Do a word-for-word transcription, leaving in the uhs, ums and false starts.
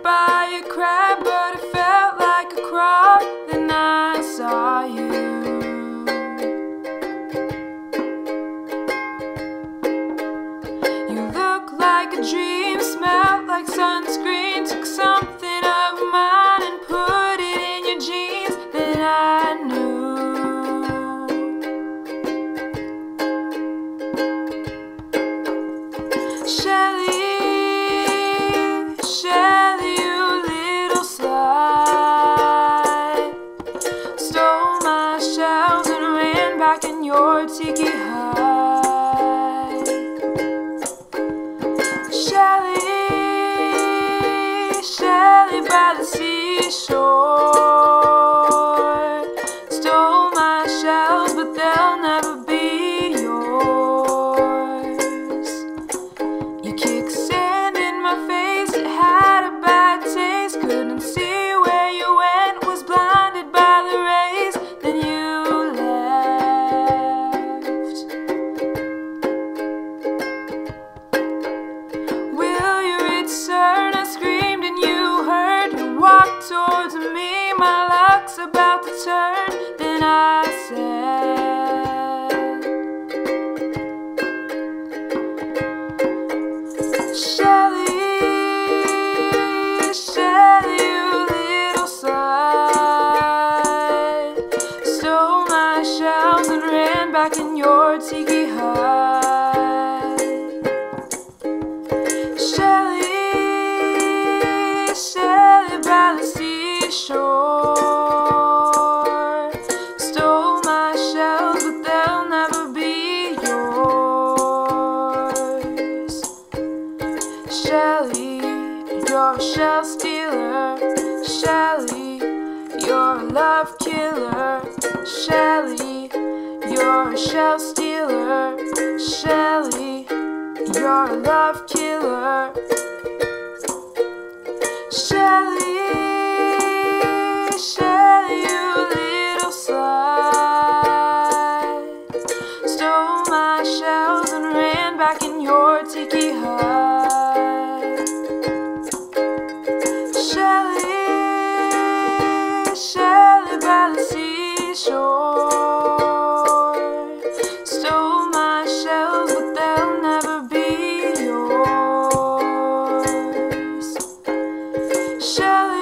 hit by a crab, but it felt like a croc. Then I saw you. You look like a dream, smelled like sunscreen, took something of mine and put it in your jeans. Then I knew. Shelley, in your tiki hut, Shelley, Shelley by the seashore, stole my shells, but they'll never be yours. You kicked sand in my face, it had a bad taste, couldn't see where you went, was blinded by the rays. Then you left. I screamed and you heard. You walked towards me, my luck's about to turn. Then I said, Shelley, Shelley, you little slut, stole my shells and ran back in your tiki hut. Shelley, shore, stole my shells, but they'll never be yours. Shelley, you're a shell stealer. Shelley, you're a love killer. Shelley, you're a shell stealer. Shelley, you're a love killer. Shelley, Shelley, you little slut, stole my shells and ran back in your tiki hut. Shelley, Shelley by the seashore, stole my shells, but they'll never be yours. Shelley.